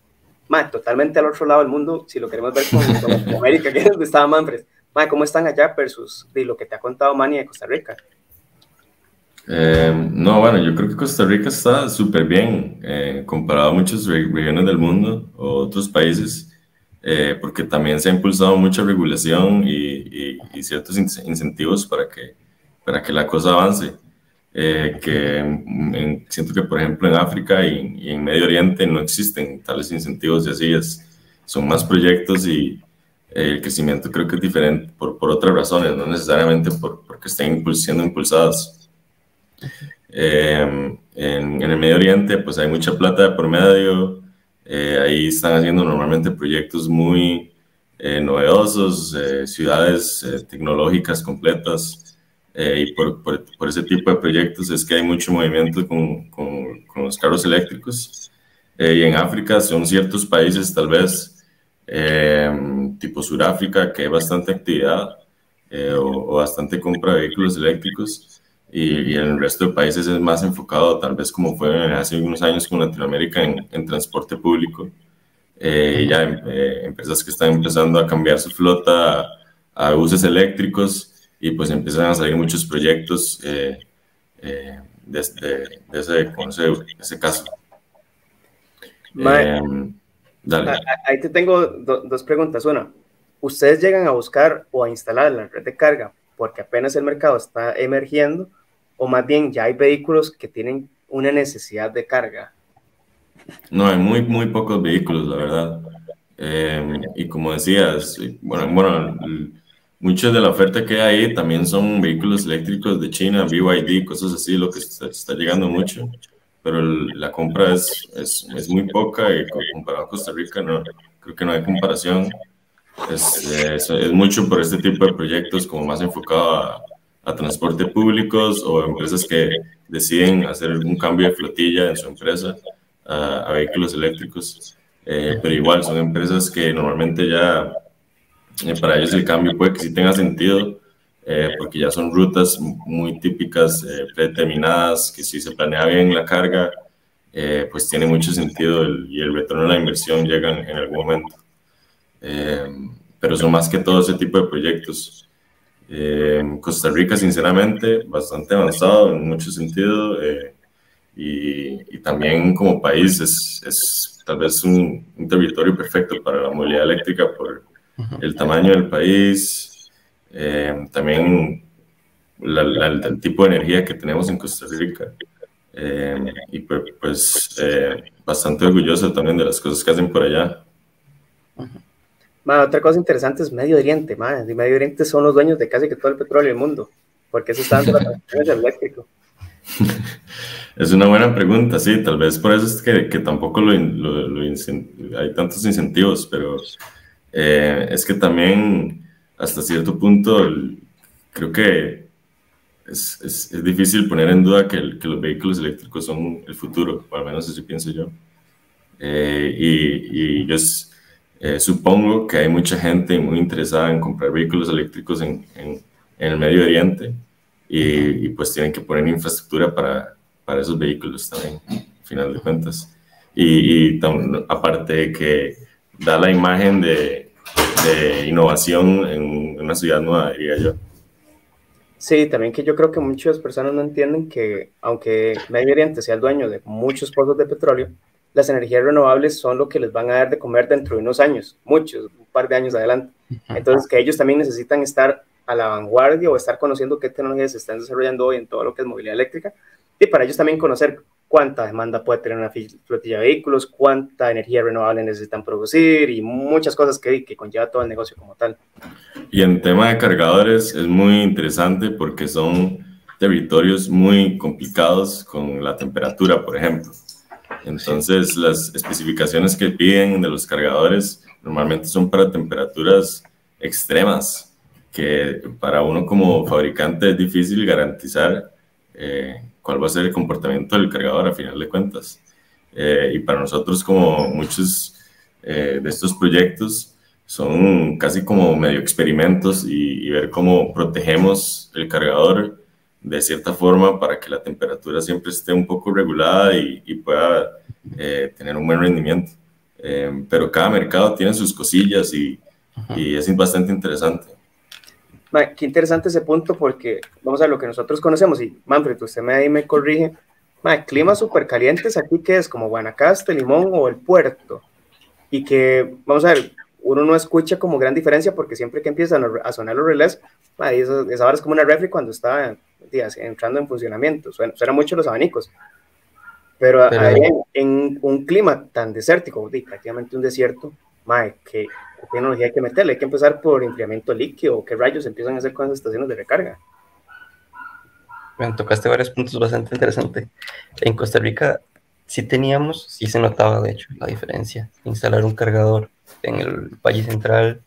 Totalmente al otro lado del mundo, si lo queremos ver como América, que es donde estaba Manfred. ¿Cómo están allá versus de lo que te ha contado Manny de Costa Rica? No, bueno, yo creo que Costa Rica está súper bien comparado a muchas regiones del mundo o otros países, porque también se ha impulsado mucha regulación y ciertos incentivos para que la cosa avance. Siento que, por ejemplo, en África y en Medio Oriente no existen tales incentivos y así es. Son más proyectos y el crecimiento creo que es diferente por otras razones, no necesariamente porque estén siendo impulsadas. En el Medio Oriente, pues hay mucha plata por medio. Ahí están haciendo normalmente proyectos muy novedosos, ciudades tecnológicas completas. Y por ese tipo de proyectos es que hay mucho movimiento con los carros eléctricos. Y en África son ciertos países, tal vez, tipo Suráfrica, que hay bastante actividad o bastante compra de vehículos eléctricos. Y el resto de países es más enfocado, tal vez como fue hace unos años con Latinoamérica, en transporte público. Y ya empresas que están empezando a cambiar su flota a buses eléctricos. Y pues empiezan a salir muchos proyectos de ese caso. Dale. Ahí te tengo dos preguntas. Una, ¿ustedes llegan a buscar o a instalar la red de carga porque apenas el mercado está emergiendo o más bien ya hay vehículos que tienen una necesidad de carga? No, hay muy pocos vehículos, la verdad. Y como decías, bueno muchos de la oferta que hay ahí también son vehículos eléctricos de China, BYD, cosas así, lo que está llegando mucho. Pero la compra es muy poca y comparado a Costa Rica, no, creo que no hay comparación. Es mucho por este tipo de proyectos como más enfocado a transporte públicos o empresas que deciden hacer un cambio de flotilla en su empresa a vehículos eléctricos. Pero igual son empresas que normalmente ya... para ellos el cambio puede que sí tenga sentido, porque ya son rutas muy típicas, predeterminadas, que si se planea bien la carga, pues tiene mucho sentido y el retorno a la inversión llega en algún momento. Pero son más que todo ese tipo de proyectos. Costa Rica, sinceramente, bastante avanzado en mucho sentido, y también como país es tal vez un territorio perfecto para la movilidad eléctrica por el tamaño del país, también el tipo de energía que tenemos en Costa Rica. Y pues bastante orgulloso también de las cosas que hacen por allá. Otra cosa interesante es Medio Oriente. Medio Oriente son los dueños de casi que todo el petróleo del mundo. ¿Por qué se están tratando de eléctrico? Es una buena pregunta, sí. Tal vez por eso es que tampoco hay tantos incentivos, pero... es que también hasta cierto punto creo que es difícil poner en duda que los vehículos eléctricos son el futuro, o al menos eso pienso yo. Y yo supongo que hay mucha gente muy interesada en comprar vehículos eléctricos en el Medio Oriente, y pues tienen que poner infraestructura para esos vehículos también, al final de cuentas. Y aparte de que da la imagen de innovación en una ciudad nueva, diría yo. Sí, también que yo creo que muchas personas no entienden que, aunque Medio Oriente sea el dueño de muchos pozos de petróleo, las energías renovables son lo que les van a dar de comer dentro de unos años, muchos, un par de años adelante. Entonces, que ellos también necesitan estar a la vanguardia o estar conociendo qué tecnologías se están desarrollando hoy en todo lo que es movilidad eléctrica, y para ellos también conocer cuánta demanda puede tener una flotilla de vehículos, cuánta energía renovable necesitan producir y muchas cosas que conlleva todo el negocio como tal. Y en tema de cargadores es muy interesante porque son territorios muy complicados con la temperatura, por ejemplo. Entonces, las especificaciones que piden de los cargadores normalmente son para temperaturas extremas, que para uno como fabricante es difícil garantizar cuál va a ser el comportamiento del cargador a final de cuentas. Y para nosotros, como muchos de estos proyectos, son casi como medio experimentos y ver cómo protegemos el cargador de cierta forma para que la temperatura siempre esté un poco regulada y pueda tener un buen rendimiento. Pero cada mercado tiene sus cosillas y es bastante interesante. Qué interesante ese punto, porque vamos a lo que nosotros conocemos, y Manfred, usted ahí me corrige, climas súper calientes aquí que es como Guanacaste, Limón o el Puerto, y que, vamos a ver, uno no escucha como gran diferencia porque siempre que empiezan a sonar los relés, esa vara es como una refri cuando está entrando en funcionamiento, suena mucho los abanicos, pero en un clima tan desértico, prácticamente un desierto, qué tecnología hay que meterle, hay que empezar por enfriamiento líquido, qué rayos empiezan a hacer con las estaciones de recarga. Tocaste varios puntos bastante interesantes. En Costa Rica sí se notaba de hecho la diferencia, instalar un cargador en el Valle Central,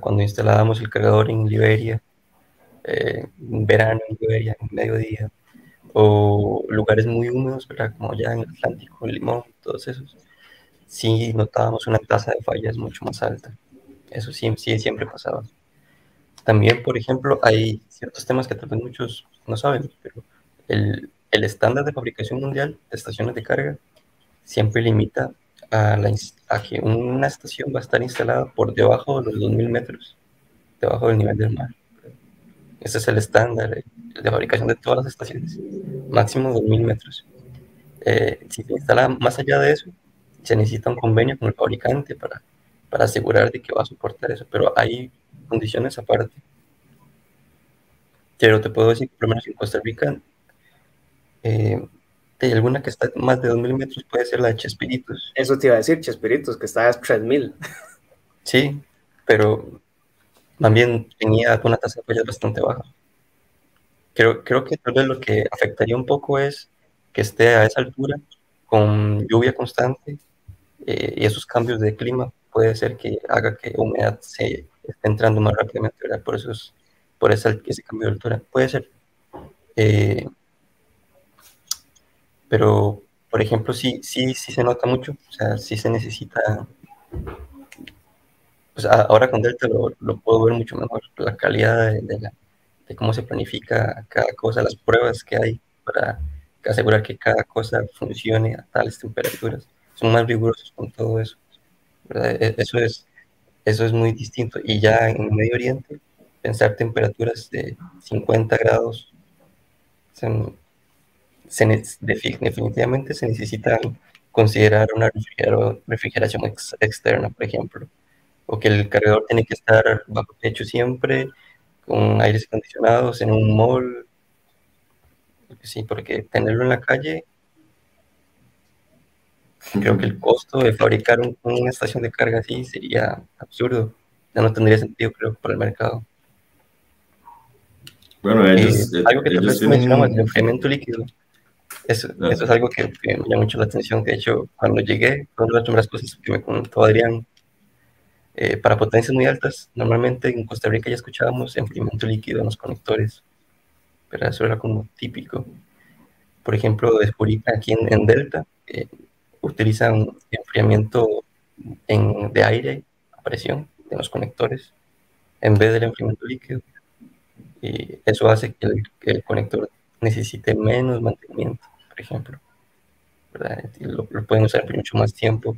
cuando instalábamos el cargador en Liberia, en verano en Liberia, en mediodía, o lugares muy húmedos, ¿verdad? Como allá en el Atlántico, en Limón, todos esos. Sí notábamos una tasa de fallas mucho más alta. Eso sí siempre pasaba. También, por ejemplo, hay ciertos temas que tal vez muchos no saben, pero el estándar de fabricación mundial de estaciones de carga siempre limita a que una estación va a estar instalada por debajo de los 2.000 metros, debajo del nivel del mar. Ese es el estándar de fabricación de todas las estaciones, máximo 2.000 metros. Si se instala más allá de eso, se necesita un convenio con el fabricante para asegurar de que va a soportar eso, pero hay condiciones aparte. Pero te puedo decir que por lo menos en Costa Rica, hay alguna que está más de 2.000 metros, puede ser la de Chespiritos. Eso te iba a decir, Chespiritos, que está a 3.000. Sí, pero también tenía una tasa de fallas bastante baja. Creo que tal vez lo que afectaría un poco es que esté a esa altura, con lluvia constante, y esos cambios de clima puede ser que haga que humedad se esté entrando más rápidamente, ¿verdad? Por ese cambio de altura. Puede ser. Pero, por ejemplo, sí se nota mucho. O sea, sí se necesita... Pues ahora con Delta lo puedo ver mucho mejor. La calidad de cómo se planifica cada cosa, las pruebas que hay para... asegurar que cada cosa funcione a tales temperaturas, son más rigurosos con todo eso, ¿verdad? Eso es muy distinto. Y ya en Medio Oriente, pensar temperaturas de 50 grados, definitivamente se necesita considerar una refrigeración externa, por ejemplo, o que el cargador tiene que estar bajo techo siempre, con aires acondicionados, en un mall. Sí, porque tenerlo en la calle, creo que el costo de fabricar una estación de carga así sería absurdo. Ya no tendría sentido, creo, para el mercado. Bueno, algo que también mencionamos, el enfriamiento líquido. Eso es algo que me llama mucho la atención. De hecho, cuando llegué, una de las primeras cosas que me comentó Adrián, para potencias muy altas, normalmente en Costa Rica ya escuchábamos enfriamiento líquido en los conectores, pero eso era como típico. Por ejemplo, descubrí aquí en Delta, utilizan enfriamiento de aire a presión de los conectores en vez del enfriamiento líquido. y eso hace que el conector necesite menos mantenimiento, por ejemplo, ¿verdad? Lo pueden usar por mucho más tiempo.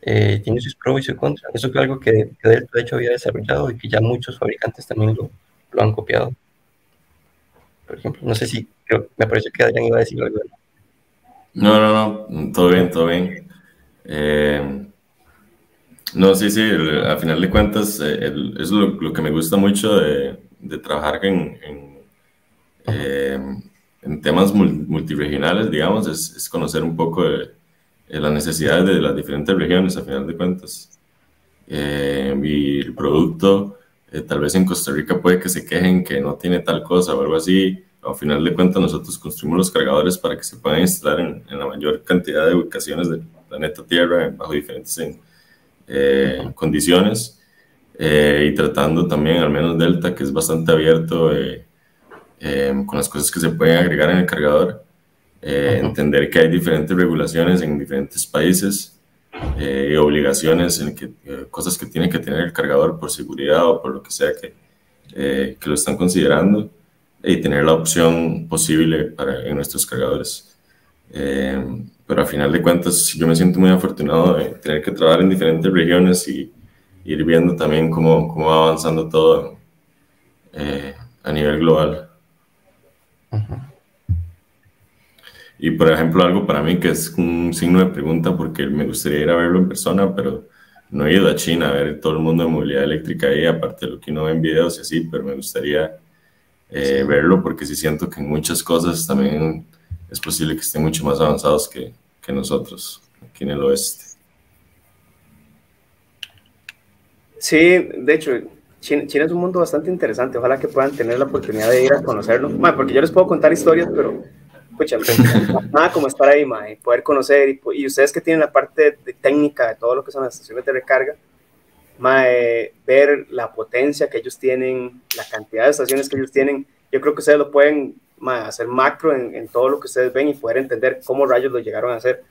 Tiene sus pros y sus contras. Eso es algo que Delta de hecho había desarrollado y que ya muchos fabricantes también lo han copiado. Por ejemplo, no sé si, me pareció que Adrián iba a decir algo. No, todo bien, todo bien. No, sí, al final de cuentas es lo que me gusta mucho de trabajar en temas multiregionales, digamos, es conocer un poco de las necesidades de las diferentes regiones, al final de cuentas. Y el producto, tal vez en Costa Rica puede que se quejen que no tiene tal cosa o algo así. Al final de cuentas, nosotros construimos los cargadores para que se puedan instalar en la mayor cantidad de ubicaciones del planeta Tierra, bajo diferentes condiciones, y tratando también, al menos Delta, que es bastante abierto con las cosas que se pueden agregar en el cargador, entender que hay diferentes regulaciones en diferentes países, y obligaciones, en que, cosas que tiene que tener el cargador por seguridad o por lo que sea que lo están considerando, y tener la opción posible en nuestros cargadores. Pero al final de cuentas, yo me siento muy afortunado de tener que trabajar en diferentes regiones y ir viendo también cómo va avanzando todo a nivel global. Ajá. Y, por ejemplo, algo para mí que es un signo de pregunta, porque me gustaría ir a verlo en persona, pero no he ido a China a ver todo el mundo de movilidad eléctrica ahí, aparte de lo que uno ve en videos y así, pero me gustaría verlo, porque sí siento que en muchas cosas también es posible que estén mucho más avanzados que nosotros aquí en el oeste. Sí, de hecho, China es un mundo bastante interesante. Ojalá que puedan tener la oportunidad de ir a conocerlo. Man, porque yo les puedo contar historias, pero pucha, nada como estar ahí, man, y poder conocer, y ustedes que tienen la parte de técnica de todo lo que son las estaciones de recarga, man, ver la potencia que ellos tienen, la cantidad de estaciones que ellos tienen, yo creo que ustedes lo pueden, man, hacer macro en todo lo que ustedes ven y poder entender cómo rayos lo llegaron a hacer.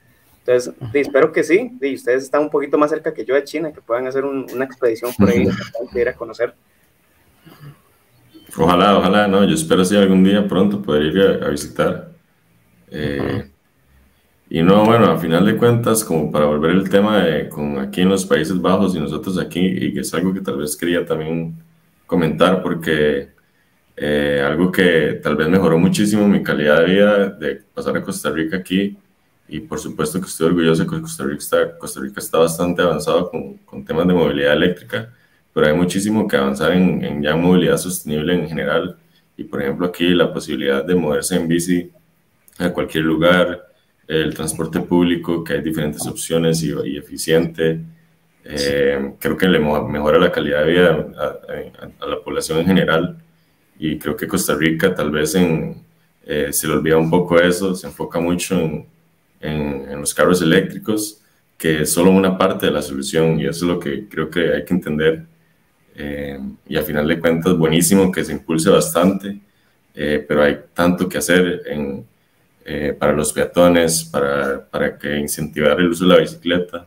Entonces, espero que sí, y ustedes están un poquito más cerca que yo de China, que puedan hacer una expedición por ahí, para ir a conocer. Ojalá, no, yo espero sí algún día pronto poder ir a visitar. Y no, bueno, a final de cuentas, como para volver el tema con aquí en los Países Bajos y nosotros aquí, y que es algo que tal vez quería también comentar, porque algo que tal vez mejoró muchísimo mi calidad de vida de pasar a Costa Rica aquí, y por supuesto que estoy orgulloso de que Costa Rica está bastante avanzado con temas de movilidad eléctrica, pero hay muchísimo que avanzar en ya movilidad sostenible en general, y por ejemplo aquí la posibilidad de moverse en bici a cualquier lugar, el transporte público, que hay diferentes opciones y eficiente, creo que le mejora la calidad de vida a la población en general, y creo que Costa Rica tal vez se le olvida un poco eso, se enfoca mucho en los carros eléctricos, que es solo una parte de la solución, y eso es lo que creo que hay que entender, y al final de cuentas buenísimo que se impulse bastante, pero hay tanto que hacer para los peatones, para que incentivar el uso de la bicicleta,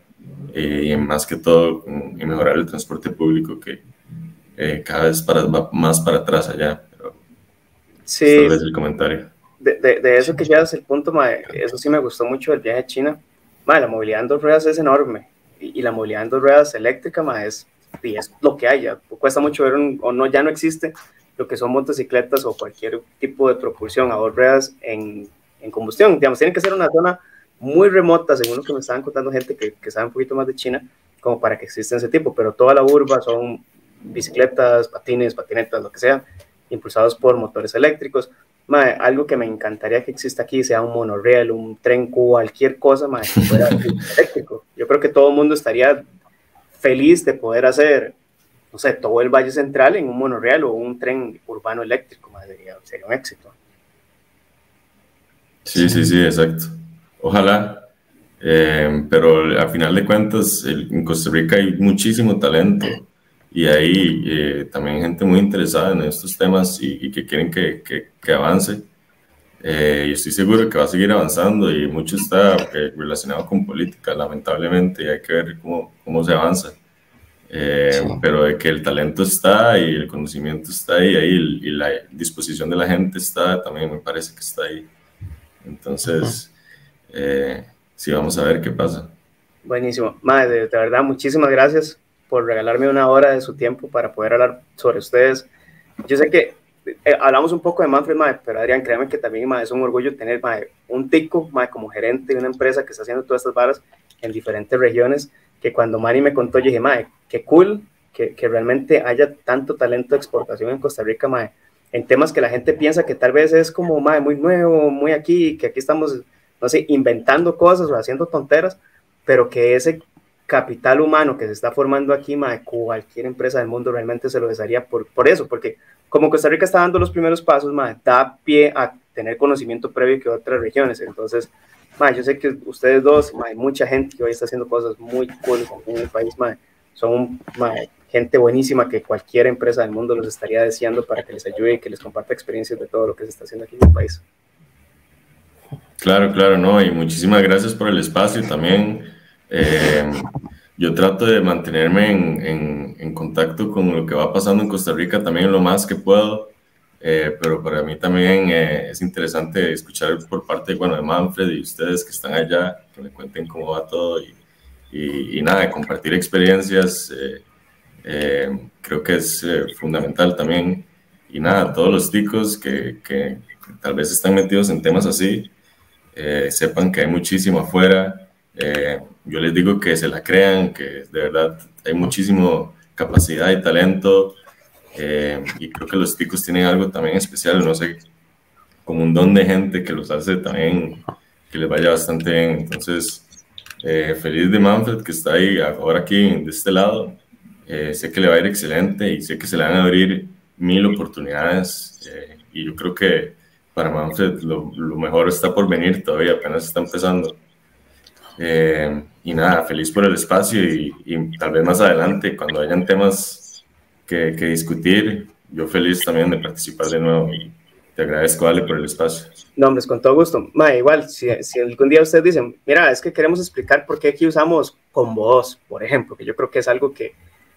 y más que todo y mejorar el transporte público, que cada vez va más para atrás allá. Pero sí, esta vez el comentario. De eso que ya es el punto, mae, eso sí me gustó mucho del viaje a China. Mae, la movilidad en dos ruedas es enorme, y la movilidad en dos ruedas eléctrica, mae, es lo que hay, ya cuesta mucho ver, ya no existe lo que son motocicletas o cualquier tipo de propulsión a dos ruedas en combustión, digamos, tienen que ser una zona muy remota, según lo que me estaban contando gente que sabe un poquito más de China, como para que exista ese tipo, pero toda la urba son bicicletas, patines, patinetas, lo que sea, impulsados por motores eléctricos. Madre, algo que me encantaría que exista aquí, sea un monorriel, un tren, cualquier cosa, madre, que fuera eléctrico. Yo creo que todo el mundo estaría feliz de poder hacer, no sé, todo el Valle Central en un monorriel o un tren urbano eléctrico, madre, sería un éxito. Sí, exacto. Ojalá, pero al final de cuentas, en Costa Rica hay muchísimo talento. Y ahí también gente muy interesada en estos temas y que quieren que avance. Y estoy seguro que va a seguir avanzando, y mucho está relacionado con política, lamentablemente, y hay que ver cómo se avanza. Pero de que el talento está y el conocimiento está ahí y la disposición de la gente está, también me parece que está ahí. Entonces, sí, vamos a ver qué pasa. Buenísimo. Madre, de verdad, muchísimas gracias por regalarme una hora de su tiempo para poder hablar sobre ustedes. Yo sé que hablamos un poco de Manfred, madre, pero Adrián, créame que también, madre, es un orgullo tener, madre, un tico, madre, como gerente de una empresa que está haciendo todas estas varas en diferentes regiones, que cuando Mari me contó, yo dije, madre, qué cool que realmente haya tanto talento de exportación en Costa Rica, madre, en temas que la gente piensa que tal vez es como, madre, muy nuevo, muy aquí, que aquí estamos, no sé, inventando cosas o haciendo tonteras, pero que ese capital humano que se está formando aquí, madre, cualquier empresa del mundo realmente se lo desearía por eso, porque como Costa Rica está dando los primeros pasos, madre, da pie a tener conocimiento previo que otras regiones. Entonces, madre, yo sé que ustedes dos, madre, mucha gente que hoy está haciendo cosas muy cool en el país, madre, son, madre, gente buenísima que cualquier empresa del mundo los estaría deseando para que les ayude y que les comparta experiencias de todo lo que se está haciendo aquí en el país. Claro, claro, no, y muchísimas gracias por el espacio también. Yo trato de mantenerme en contacto con lo que va pasando en Costa Rica también lo más que puedo, pero para mí también es interesante escuchar por parte, bueno, de Manfred y ustedes que están allá, que me cuenten cómo va todo y nada, compartir experiencias, creo que es fundamental también. Y nada, todos los ticos que tal vez están metidos en temas así, sepan que hay muchísimo afuera. Yo les digo que se la crean, que de verdad hay muchísima capacidad y talento, y creo que los ticos tienen algo también especial, no sé, como un don de gente que los hace también, que les vaya bastante bien. Entonces, feliz de Manfred que está ahí, ahora aquí de este lado, sé que le va a ir excelente y sé que se le van a abrir 1000 oportunidades, y yo creo que para Manfred lo mejor está por venir todavía, apenas está empezando. Y nada, feliz por el espacio y tal vez más adelante cuando hayan temas que discutir, yo feliz también de participar de nuevo y te agradezco, Ale, por el espacio. No, hombre, con todo gusto. Ma, igual, si algún día ustedes dicen, mira, es que queremos explicar por qué aquí usamos ComboDos, por ejemplo, que yo creo que es algo que,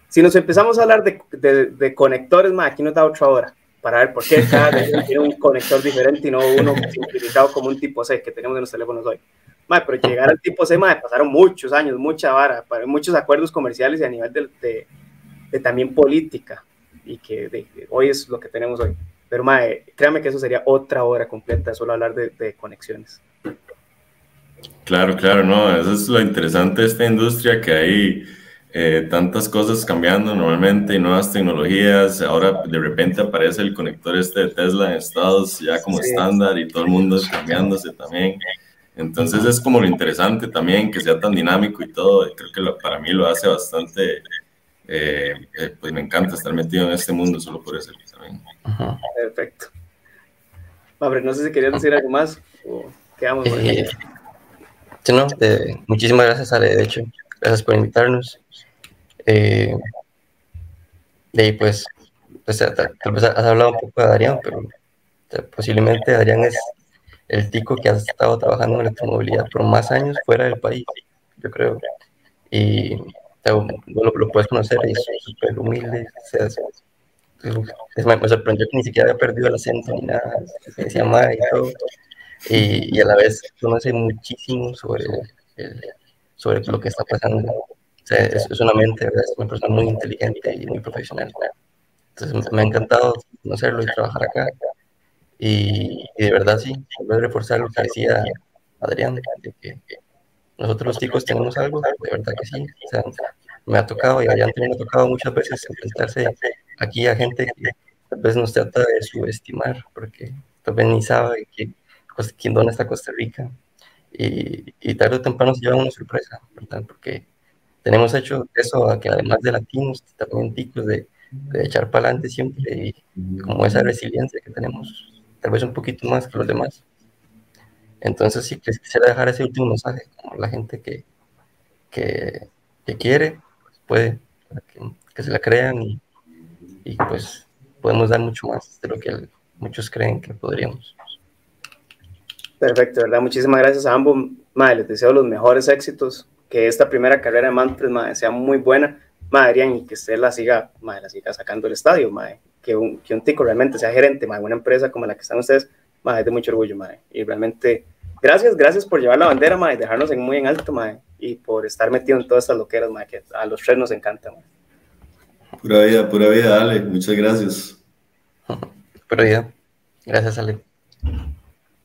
si nos empezamos a hablar de conectores, ma, aquí nos da otra hora para ver por qué cada vez tiene un conector diferente y no uno simplificado como un tipo C que tenemos en los teléfonos hoy. Madre, pero llegar al tipo C, madre, pasaron muchos años, mucha vara, muchos acuerdos comerciales y a nivel de también política, y que hoy es lo que tenemos hoy. Pero, madre, créame que eso sería otra hora completa, solo hablar de conexiones. Claro, claro, no, eso es lo interesante de esta industria, que hay tantas cosas cambiando normalmente, nuevas tecnologías, ahora de repente aparece el conector este de Tesla en Estados ya como estándar y todo el mundo cambiándose también. Entonces es como lo interesante también que sea tan dinámico y todo, creo que para mí lo hace bastante, pues me encanta estar metido en este mundo solo por eso también. Ajá. Perfecto. Mabre, no sé si querías decir algo más o quedamos por ahí. No, muchísimas gracias, Ale, de hecho, gracias por invitarnos. De ahí pues tal vez has hablado un poco de Adrián, pero posiblemente Adrián es el tico que ha estado trabajando en electromovilidad por más años fuera del país, yo creo, y lo puedes conocer, es súper humilde, me sorprendió que ni siquiera había perdido el acento ni nada, se decía madre y todo, y a la vez conoce muchísimo sobre lo que está pasando, o sea, es una mente, ¿verdad? Es una persona muy inteligente y muy profesional, entonces me ha encantado conocerlo y trabajar acá. Y de verdad sí, voy a reforzar lo que decía Adrián, de que nosotros los ticos tenemos algo, de verdad que sí, o sea, me ha tocado y Adrián también me ha tocado muchas veces enfrentarse aquí a gente que tal vez nos trata de subestimar, porque tal vez ni sabe quién dónde está Costa Rica, y tarde o temprano se lleva una sorpresa, ¿verdad? Porque tenemos hecho eso a que además de latinos, también ticos de echar para adelante siempre, y como esa resiliencia que tenemos, tal vez un poquito más que los demás. Entonces sí, quisiera dejar ese último mensaje, como la gente que quiere, pues puede, que se la crean, y pues podemos dar mucho más de lo que muchos creen que podríamos. Perfecto, ¿verdad? Muchísimas gracias a ambos. Madre, les deseo los mejores éxitos, que esta primera carrera de Manfred, madre, sea muy buena. mae, Adrián, y que usted la siga sacando el estadio, mae, que un tico realmente sea gerente, mae, una empresa como la que están ustedes, mae, es de mucho orgullo, mae, y realmente, gracias por llevar la bandera, mae, dejarnos muy en alto, mae, y por estar metido en todas estas loqueras, mae, que a los tres nos encanta, mae. Pura vida, Ale, muchas gracias. Pura vida, gracias, Ale.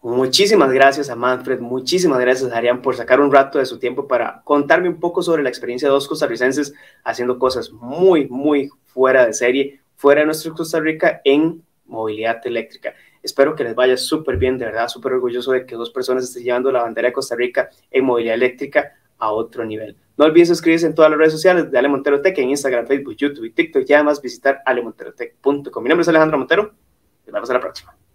Muchísimas gracias a Manfred, muchísimas gracias a Adrián por sacar un rato de su tiempo para contarme un poco sobre la experiencia de dos costarricenses haciendo cosas muy, muy fuera de serie, fuera de nuestra Costa Rica en movilidad eléctrica. Espero que les vaya súper bien, de verdad, súper orgulloso de que dos personas estén llevando la bandera de Costa Rica en movilidad eléctrica a otro nivel. No olviden suscribirse en todas las redes sociales de Ale Monterotech, en Instagram, Facebook, YouTube y TikTok, y además visitar alemonterotech.com. Mi nombre es Alejandro Montero, nos vemos a la próxima.